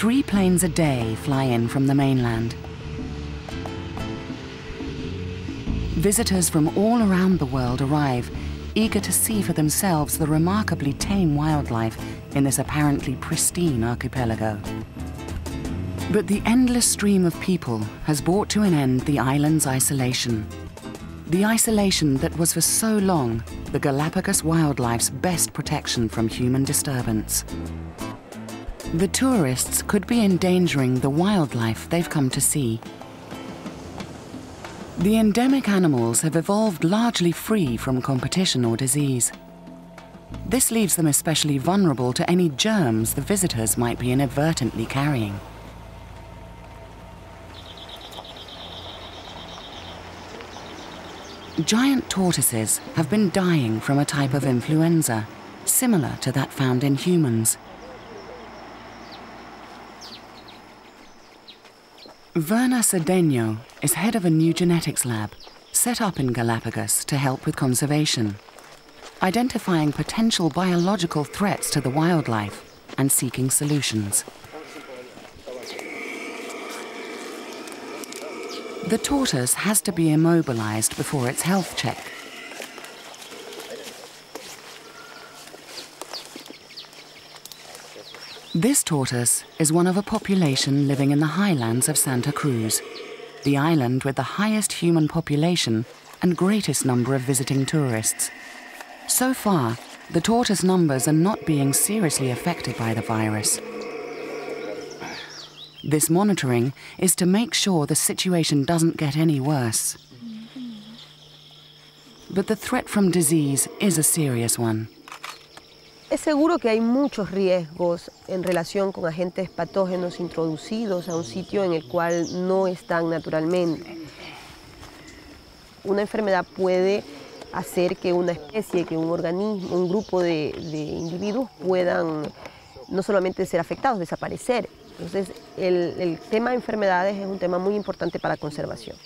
3 planes a day fly in from the mainland. Visitors from all around the world arrive, eager to see for themselves the remarkably tame wildlife in this apparently pristine archipelago. But the endless stream of people has brought to an end the island's isolation. The isolation that was for so long the Galapagos wildlife's best protection from human disturbance. The tourists could be endangering the wildlife they've come to see. The endemic animals have evolved largely free from competition or disease. This leaves them especially vulnerable to any germs the visitors might be inadvertently carrying. Giant tortoises have been dying from a type of influenza, similar to that found in humans. Verna Cedeno is head of a new genetics lab, set up in Galapagos to help with conservation, identifying potential biological threats to the wildlife and seeking solutions. The tortoise has to be immobilized before its health check. This tortoise is one of a population living in the highlands of Santa Cruz, the island with the highest human population and greatest number of visiting tourists. So far, the tortoise numbers are not being seriously affected by the virus. This monitoring is to make sure the situation doesn't get any worse. But the threat from disease is a serious one. Es seguro que hay muchos riesgos en relación con agentes patógenos introducidos a un sitio en el cual no están naturalmente. Una enfermedad puede hacer que una especie, que un organismo, un grupo de individuos puedan no solamente ser afectados, desaparecer. Entonces, el tema de enfermedades es un tema muy importante para la conservación.